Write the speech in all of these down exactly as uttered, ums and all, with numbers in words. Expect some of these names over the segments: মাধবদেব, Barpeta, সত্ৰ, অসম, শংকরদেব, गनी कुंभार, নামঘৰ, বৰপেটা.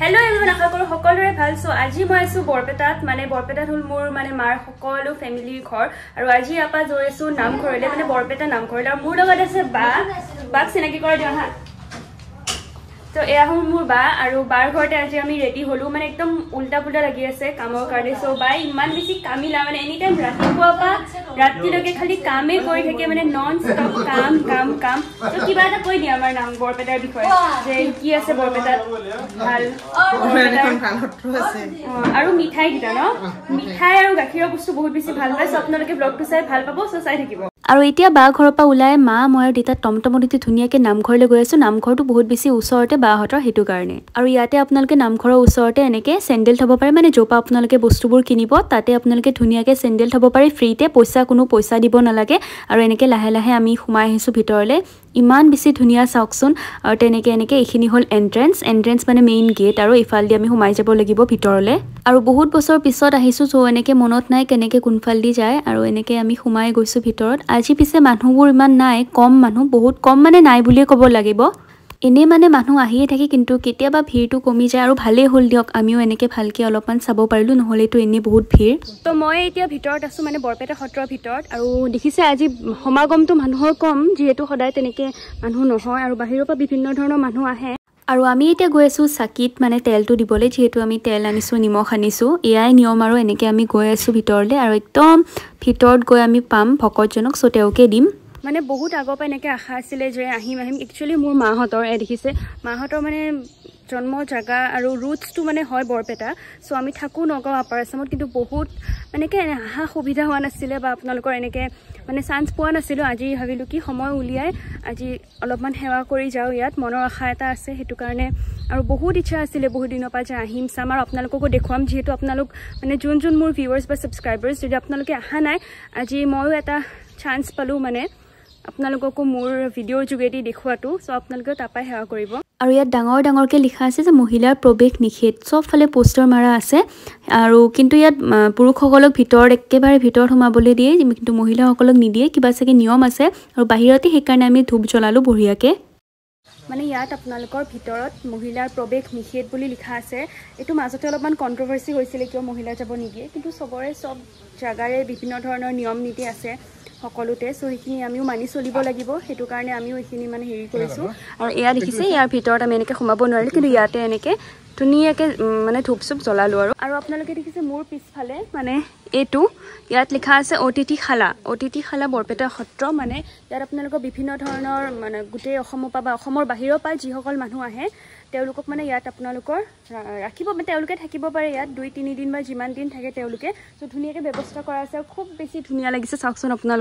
Hello everyone आशा करो সকলোৰে ভাল। সো আজি মই আছো বৰপেটাত, মানে বৰপেটাত হল মোৰ মানে মাৰ সকলো ফ্যামিলি ঘৰ আৰু আজি আপা জয়েছো নাম কৰিলে মানে বৰপেটা নাম কৰিলে আৰু মোৰ লগত আছে বা বাক চিনাকি কৰি দিও হা। তো এয়া হল মোৰ বা আৰু বাৰ ঘৰতে আজি আমি ৰেডি হলো, মানে একদম উল্টা পুল্টা লাগি আছে কামৰ কাৰণে। সো বাই ইমান বেছি কামিলা, মানে এনি টাইম ৰাতিপুৱা আপা ৰাতিলৈকে খালি কামে কৰি থাকে, মানে নন স্টপ কাম কাম কাম। তো কিবা এটা কৈ দিয়া আমাৰ নাম বৰপেটাৰ বিষয়ে, যে কি আছে বৰপেটাত ভাল আৰু মিঠাই কিটা ন, মিঠাই আৰু গাখীৰৰ বস্তু বহুত বেছি ভাল পায়। সো আপোনালোকে ব্লগটো চাই ভাল পাব, সো চাই থাকিব। और इतना बा घर पर ऊल् मा मैं देता टमटम उठी धुनिया नामघर गई आसो। नामघर तो बहुत बेसि ऊरते बाहतर हेतु कारण और इते अपने नामघर ऊरते एने सेंडेल थब पे, मैं जो अपने बस्तुबूर कहते अपने धुनिया सेंडेल थब पे फ्रीते, पैसा कूँ पैसा दी नागे। और एने लाहे लाहे आम सोमाईसो भरले, इमान बेसि धुनिया चाकसन। और तैने हल एंट्रेन्स, एंट्रेन्स मैं मेइन गेट और इफाले आम सोमाई जा लगे भरले। और बहुत बसर पीछे सो एने मन ना केफाले जाए और एने सोमाय गई भर। আজি পিছে মানুহবোৰ ইমান নাই, কম মানুহ, বহুত কম, মানে নাই বুলিয়ে ক'ব লাগিব। এনে মানে মানুহ আহিয়ে থাকে কিন্তু কেতিয়াবা ভিড়টো কমি যায় আৰু ভালেই হ'ল দিয়ক, আমিও এনেকে ভালকে অলপমান চাব পাৰিলো, নহলেতো এনে বহুত ভিৰ। তো মই এতিয়া ভিতৰত আছো, মানে বৰপেটা সত্ৰৰ ভিতৰত। আৰু দেখিছে আজি সমাগমটো মানুহৰ কম, যিহেতু সদায় তেনেকে মানুহ নহয় আৰু বাহিৰৰ পৰা বিভিন্ন ধৰণৰ মানুহ আহে। और आम इतना गई आसो चाकित मानने तेल तो दीबले, जीतु आम तेल आनीसो निमख आनीसो, एय नियम। और एने गई आसो भरले और एकदम भरत गई आम पाम भकतजनक। सो तेवके दिम, मैंने बहुत आगरपा एने आशा आम आम एक्चुअली मोर माहतर देखिसे माहतर मानने जन्म जगह और रूट्स तो मानने बरपेटा। सो आम थको नगाँव आपार आसाम, कि बहुत मानने के अहा सुविधा हुआ ना, अपनलोर एने मानने चान्स पा ना। आज भाविल कि समय उलियाय आज अलमान सेवा जाओ, इत मन आशा एट आसो कारण। और बहुत इच्छा आसे बहुत दिन पर आम चाम और अपनलोको देखुम, जी अपना मैंने जो जो मोर भिवर्स सब्सक्राइबार्स जो अपने अहा ना, आज मैं एटा चान्स पाल मानने अपनलोको मोर भिडिओर जुगेदी देखा। सो अपने तपा सेवा और इतना डांगर डांगरक लिखा आसे महिला प्रवेश निषेध, सब फाले पोस्टर मारा आसे। और किन्तु इत पुरुषसक भर एक बारे भर सोम दिए, कि महिला निदिए, क्या सके नियम आसे। और बाहिरते हेकारण आम धूप जलालो बड़िया के, माने इतना अपना भर महिला प्रवेश निषेध लिखा आसे। यू मजते अलग कन्ट्रोभार्सि क्यों महिला जब निदिए, कि सबरे सब जगारे विभिन्न धरण नियम नीति आसे सकलोते। सो ये आम मानि चलिब लगे, हेतु कारणे आम मैं हेरी करूँ। और इतना देखिसे यार भर आम एने सोम ना, कि इतने एने धुनिया मैं धूप चूप जलालो। और अपने देखिसे मोर पिछफाले मानने यू इत लिखा आसे अतिथिशाला, अतिथिशाला बरपेटा सत्र। मानने इतना अपना विभिन्न धरण मैं गोटे बाहर पा जिस मानु आए मानने इतना अपना रखे थको पे, इतना दुई तीन दिन बा जिमान दिन थके। सो धुनिया व्यवस्था करा आसे, खूब बेसि धुनिया लगिसे चावकन अपने।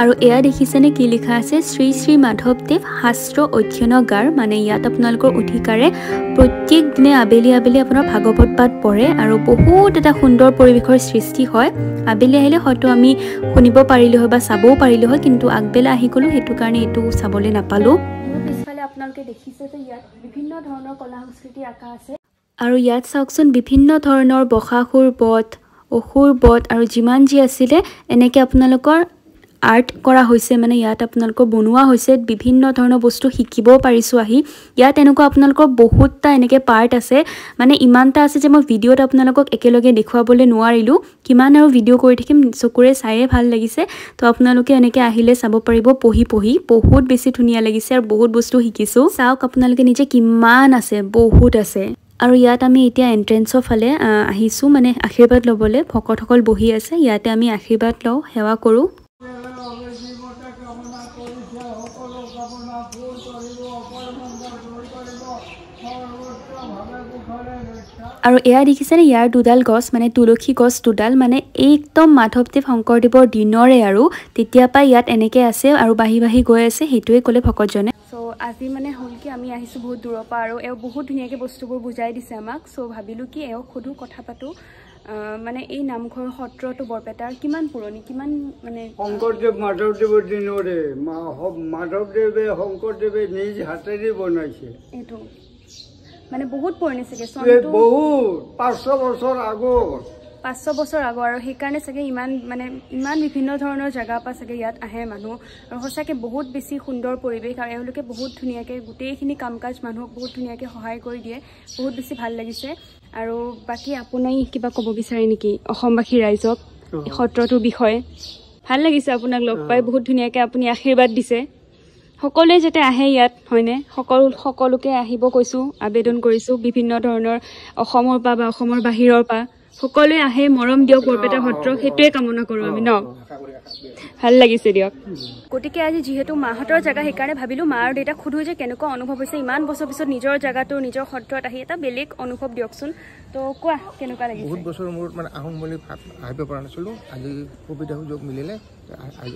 और एया देखिसेने कि लिखा आसे, श्री श्री माधवदेव शास्त्र अध्ययनगार। माने इतना अपनलोकर अधिकारे प्रत्येक दिने आबेली आबेली अपना भागवत पाठ पढ़े और बहुत एटा सुंदर परिवेशर सृष्टि है। आबेली आहिले हयतो आमी शुनिब पारिलो होय बा चाबो पारिलो होय, किन्तु आगबेला आहि गलो हेतु कारणे एतु चाबले नापालो। पिछफाले आपनालोके देखिसे जे इयात विभिन्न धৰণৰ कला संस्कृति आका आसे। और इयात चावकसन विभिन्न धৰণৰ बखाखुर बट असुर बट और जिमान जी आसिले एनेके आपनालोकर आर्ट करा होइसे, माने इतना अपना बनवा विभिन्न धरण बस्तु शिकिब पारिसो आहि। इतना एनेकुवा अपना बहुतटा एनेके पार्ट आसे, माने इमानटा आसे जे मैं भिडिओत आपनालोকক एकेलगे देखुवाबले नोवारिलो, किमान आरो भिडिओ करि থাকিম, चकुरे साइए ভাল लागिसे। तो आपनालोके एनेके आहिले चाब पारिबो, पढ़ी पढ़ी बहुत बेसि धुनिया लागिसे और बहुत बस्तु शिकिसो। चाওক आपनालोके निजे किमान आसे, बहुत आसे। और इतना आम इतना एंट्रेन्सर फाले माने आशीर्वाद लबले भकतसकल बहि आसे, इते आम आशीर्वाद लौ सेवा करूँ। और एया देखिसेने यार दुडाल गस, माने तुलसी गस दुडाल, माने एकदम माधवदेव शंकरदेवर दिनरे आरो तेतिया पा इयात एनेके आसे और बाहि बाहि गय आसे, हेतुए कले भकतजने। सो आजि माने हल कि आमी आहिसु बहुत दूर पा और एओ बहुत धुनियाके बस्तुबो बुझाई दिसे आमाक। सो भाबिलु कि एओ खुदु कथा पातु, माने ए नामघर सत्र तो बरपेटार किमान पुरनी, किमान माने शंकरदेव माधवदेवर दिनरे माधवदेवे शंकरदेवे निज हातेरे बनाइसे। एतु মানে বহুত পুৰণি সগে সন্ত বহুত পাঁচশ বছৰ আগৰ পাঁচশ বছৰ আগৰ আৰু সেই কাৰণে সগে ইমান মানে ইমান বিভিন্ন ধৰণৰ জায়গা পা সগে ইয়াত আহে মানুহ আৰু হসাকে বহুত বেছি সুন্দৰ পৰিবেশ আৰু এওলোকে বহুত ধুনিয়াকে গুটেইখিনি কামকাজ মানুহক বহুত ধুনিয়াকে সহায় কৰি দিয়ে বহুত বেছি ভাল লাগিছে আৰু বাকি আপোনাই কিবা ক'ব বিচাৰে নেকি অসমবাসী ৰাইজক ক্ষেত্ৰটোৰ বিষয়ে ভাল লাগিছে আপোনাক লগ পাই বহুত ধুনিয়াকে আপুনি আশীৰ্বাদ দিছে সকলে যেতে আহে ইয়াত হয়নে সকল সকলকে আহিব কৈছো আবেদন কৰিছো বিভিন্ন ধৰণৰ অসমৰ পা বা অসমৰ বাহিৰৰ পা সকলে আহে মৰম দিয়ক বৰপেটা হত্ৰ হেতুৱে কামনা কৰো আমি ন ভাল লাগিছে দিয়ক কোটিকে আজি যেহেতু মাহতৰ জায়গা হে কাৰণে ভাবিলো মাৰ ডেটা খুদু যে কেনেকুৱা অনুভৱ হৈছে ইমান বছৰ পিছত নিজৰ জায়গাটো নিজৰ হত্ৰত আহি এটা বেলেগ অনুভৱ দিয়কচোন তো কোৱা কেনেকুৱা লাগিছে বহুত বছৰ মোৰ মানে আহোম বুলি আহিব পৰা নাছিলো আজি সুবিধা সুযোগ মিলিলে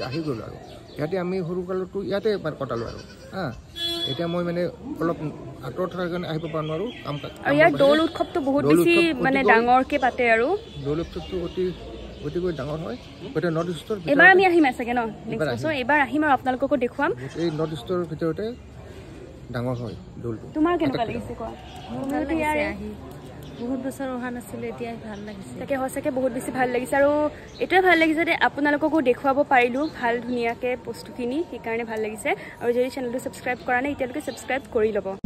আহি গলো আৰু ইয়াতে আমি হৰু কালটো ইয়াতে এবাৰ কটালো আৰু হা এটা মই মানে অলপ আটৰটাৰ কাৰণে আহিব পৰা নোৱাৰো কাম কাজ আৰু ইয়াৰ দৌল উৎসৱটো বহুত বেছি মানে ডাঙৰকে পাতে আৰু দৌল উৎসৱটো অতি অতি গৈ ডাঙৰ হয় গতে নৰ্থ ইষ্টৰ ভিতৰত এবাৰ আমি আহিম আছে কেন নেক্সট বছৰ এবাৰ আহিম আৰু আপোনালোককো দেখুৱাম এই নৰ্থ ইষ্টৰ ভিতৰতে ডাঙৰ হয় দৌলটো তোমাৰ কেনেকুৱা লাগিছে কোৱা মোৰ তো ইয়াৰ আহি বহুত বছৰ অহা নাছিল এতিয়া ভাল লাগিছে তাকে হসাকে বহুত বেছি ভাল লাগিছে আৰু এটা ভাল লাগিছে যে আপোনালোককো দেখুৱাব পাৰিলো ভাল ধুনিয়াকে বস্তুখিনি এই কাৰণে ভাল লাগিছে আৰু যদি চেনেলটো সাবস্ক্রাইব কৰা নাই এতিয়ালৈকে সাবস্ক্রাইব কৰি লব।